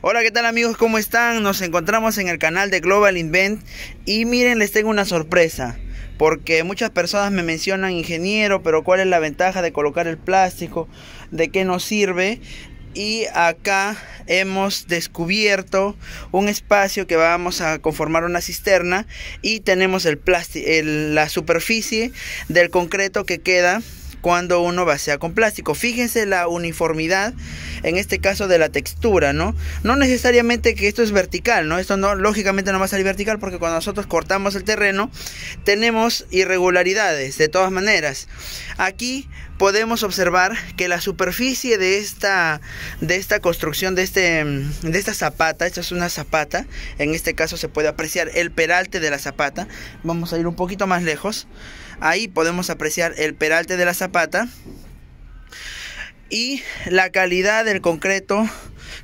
Hola, ¿qué tal amigos? ¿Cómo están? Nos encontramos en el canal de Global Invent y miren, les tengo una sorpresa, porque muchas personas me mencionan: ingeniero, pero ¿cuál es la ventaja de colocar el plástico? ¿De qué nos sirve? Y acá hemos descubierto un espacio que vamos a conformar una cisterna y tenemos la superficie del concreto que queda cuando uno vacía con plástico. Fíjense la uniformidad, en este caso de la textura, ¿no? No necesariamente que esto es vertical, ¿no? Esto no, lógicamente no va a salir vertical porque cuando nosotros cortamos el terreno tenemos irregularidades, de todas maneras. Aquí podemos observar que la superficie de esta construcción, de esta zapata, esta es una zapata, en este caso se puede apreciar el peralte de la zapata. Vamos a ir un poquito más lejos, ahí podemos apreciar el peralte de la zapata y la calidad del concreto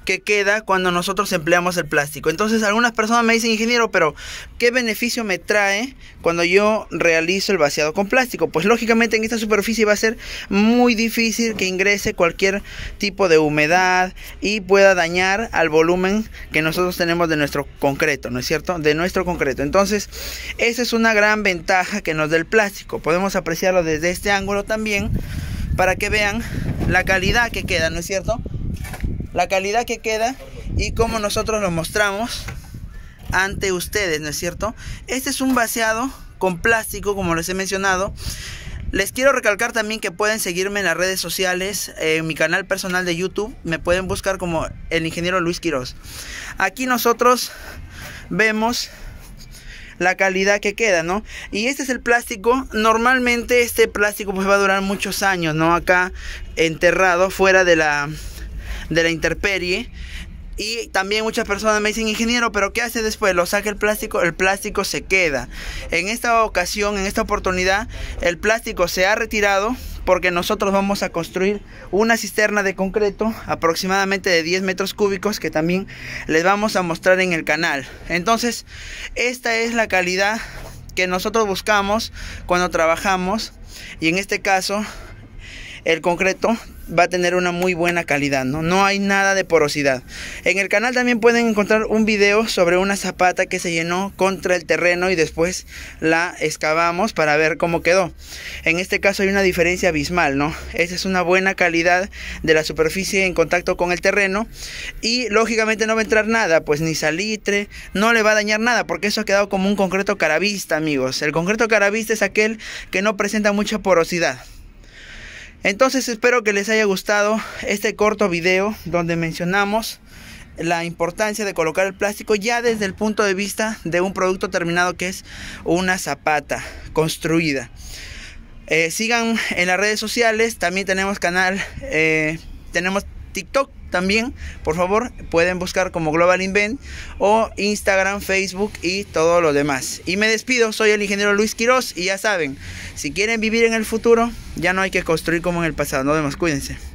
que queda cuando nosotros empleamos el plástico. Entonces algunas personas me dicen: ingeniero, pero ¿qué beneficio me trae cuando yo realizo el vaciado con plástico? Pues lógicamente en esta superficie va a ser muy difícil que ingrese cualquier tipo de humedad y pueda dañar al volumen que nosotros tenemos de nuestro concreto, ¿no es cierto? De nuestro concreto. Entonces esa es una gran ventaja que nos da el plástico. Podemos apreciarlo desde este ángulo también para que vean la calidad que queda, ¿no es cierto? La calidad que queda y cómo nosotros lo mostramos ante ustedes, ¿no es cierto? Este es un vaciado con plástico, como les he mencionado. Les quiero recalcar también que pueden seguirme en las redes sociales, en mi canal personal de YouTube. Me pueden buscar como el ingeniero Luis Quiroz. Aquí nosotros vemos la calidad que queda, ¿no? Y este es el plástico. Normalmente este plástico pues va a durar muchos años, ¿no? Acá enterrado fuera de la intemperie. Y también muchas personas me dicen: ingeniero, pero ¿qué hace después? ¿Lo saca el plástico? El plástico se queda. En esta ocasión, en esta oportunidad, el plástico se ha retirado porque nosotros vamos a construir una cisterna de concreto aproximadamente de 10 metros cúbicos que también les vamos a mostrar en el canal. Entonces, esta es la calidad que nosotros buscamos cuando trabajamos y en este caso el concreto va a tener una muy buena calidad, ¿no? No hay nada de porosidad. En el canal también pueden encontrar un video sobre una zapata que se llenó contra el terreno y después la excavamos para ver cómo quedó. En este caso hay una diferencia abismal, ¿no? Esta es una buena calidad de la superficie en contacto con el terreno y lógicamente no va a entrar nada, pues ni salitre, no le va a dañar nada porque eso ha quedado como un concreto caravista, amigos. El concreto caravista es aquel que no presenta mucha porosidad. Entonces espero que les haya gustado este corto video donde mencionamos la importancia de colocar el plástico ya desde el punto de vista de un producto terminado que es una zapata construida. Sigan en las redes sociales, también tenemos canal, tenemos TikTok también, por favor pueden buscar como Global Invent o Instagram, Facebook y todo lo demás. Y me despido, soy el ingeniero Luis Quiroz y ya saben, si quieren vivir en el futuro, ya no hay que construir como en el pasado. Nos vemos, cuídense.